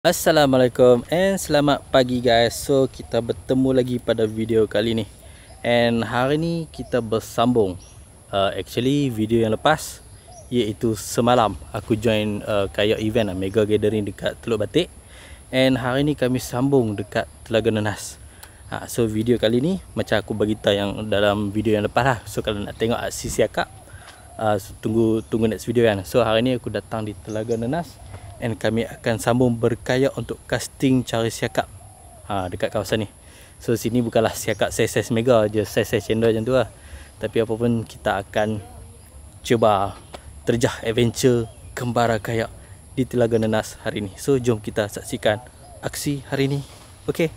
Assalamualaikum and selamat pagi guys. So kita bertemu lagi pada video kali ni. And hari ni kita bersambung actually video yang lepas, iaitu semalam aku join kayak event mega gathering dekat Teluk Batik. And hari ni kami sambung dekat Telaga Nenas. So video kali ni macam aku beritahu yang dalam video yang lepas lah. So kalau nak tengok aksi Siakap, tunggu next video kan. So hari ni aku datang di Telaga Nenas dan kami akan sambung berkayak untuk casting cari siakap dekat kawasan ni. So sini bukanlah siakap size-size mega je, size-size cendera macam tu lah. Tapi apa pun kita akan cuba terjah adventure kembara kayak di Telaga Nenas hari ni. So jom kita saksikan aksi hari ni. Okay.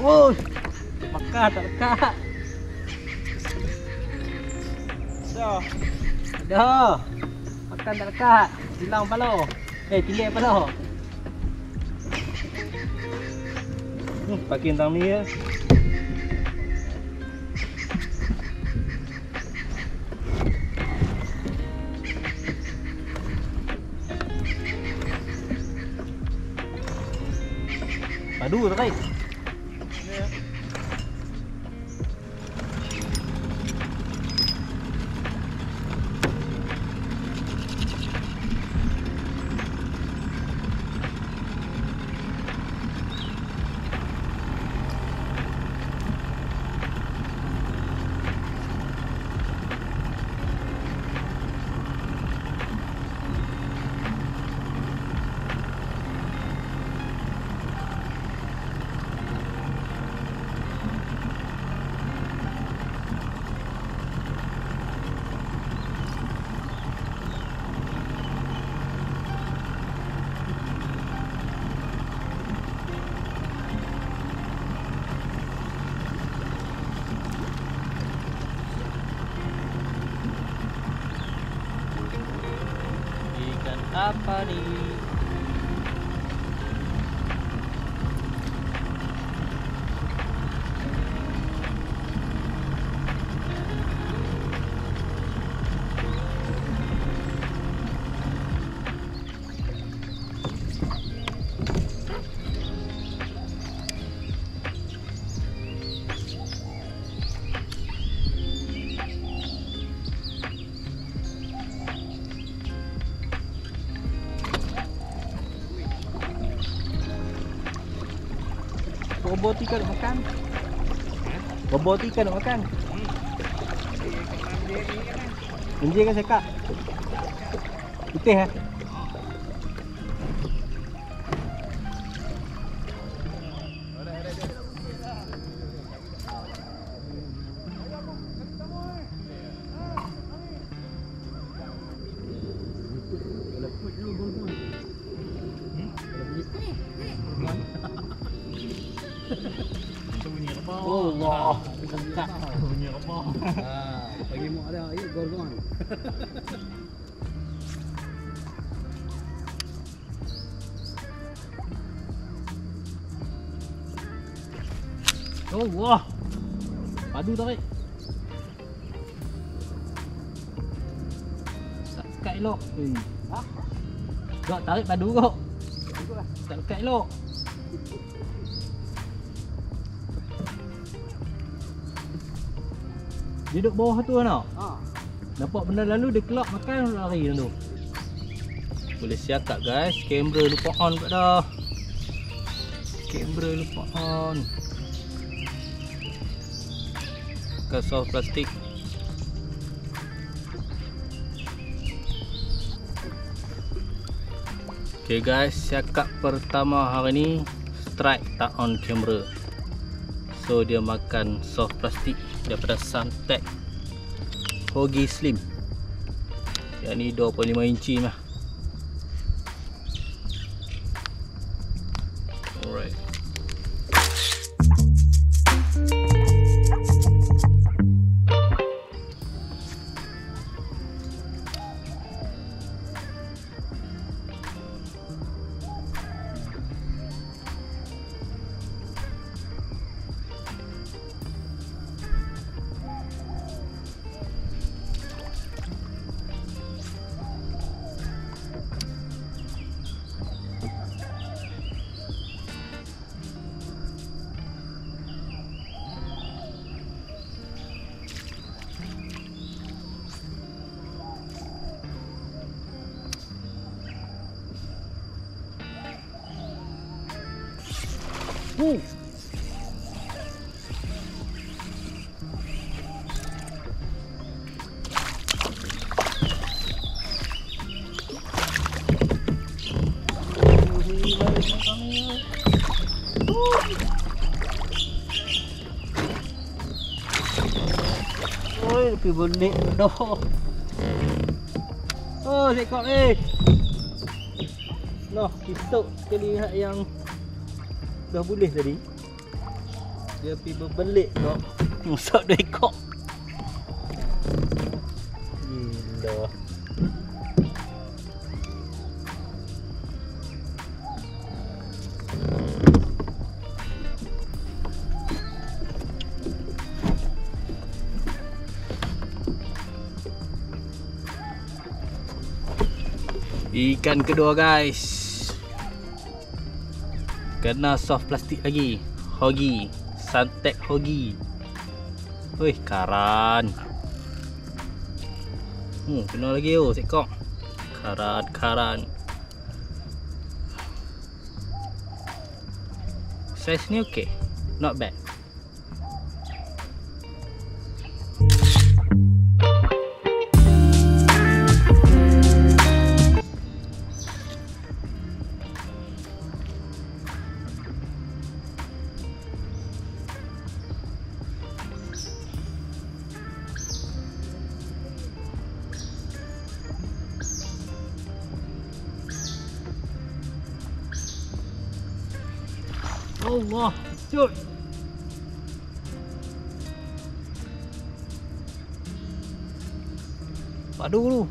Oh, tak lekat. Dah. Makan tak lekat. Hilang pala. Pilih pala. Pakai tang ni ya. Padu tarik. Apa ni? Bobot ikan nak makan. Menjir kan sekak? Putih lah. Allah. Bunyi apa? Bagi mak dia, ini gorgon. Allah. Padu tarik. Tak lekat elok. Ha? Gak tarik padu kok. Tak lekat elok. Dia duduk bawah tu kan tau? Nampak benda lalu dia kelak makan lari dalam tu. Boleh siakap guys, kamera lupa on kat dah. Oke bro, lupa on kosong plastik. Oke guys, siakap pertama hari ini strike tak on camera, so dia makan soft plastik daripada Suntech Hogi Slim yang ni 25 inci lah. Alright, Tapi benik doh. Oh, sekop ni. Noh, kita sekali lihat yang dah boleh tadi. Dia pergi berbelik doh. Musak dua ekor. Gila. Ikan kedua guys, kena soft plastik lagi. Hogi, Suntech Hogi. Wih, karan. Kena lagi oh, sekok. Karan. Size ni okey, not bad. Allah, cuy. Padu dulu.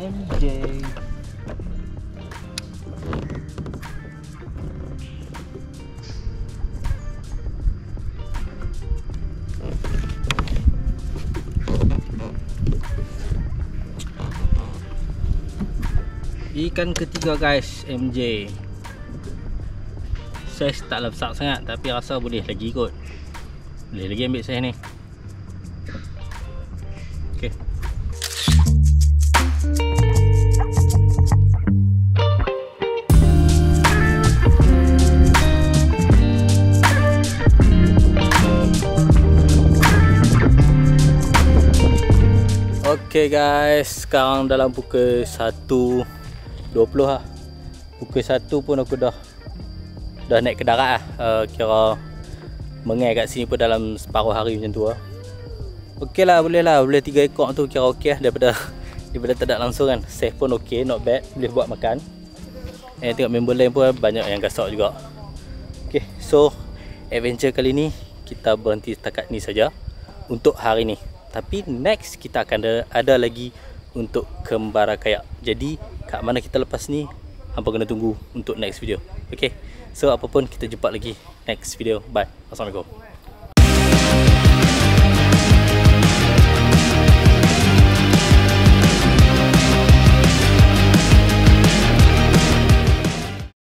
MJ ikan ketiga guys, MJ. Saiz tak besar sangat tapi rasa boleh lagi kot. Boleh lagi ambil saiz ni. Okey. Okay guys, sekarang dalam pukul 1 20 lah. Pukul 1 pun aku dah naik kendarat lah. Kira mengai kat sini pun dalam separuh hari macam tu lah. Okey lah, boleh 3 ekor tu kira okey lah, daripada tak ada langsung kan. Safe pun okey, not bad, boleh buat makan. Eh, tengok member lain pun banyak yang gasak juga. Okey, so adventure kali ni kita berhenti setakat ni saja untuk hari ni. Tapi next kita akan ada lagi untuk kembara kayak. Jadi kat mana kita lepas ni, hampa kena tunggu untuk next video. Okey. So apa pun kita jumpa lagi next video. Bye. Assalamualaikum.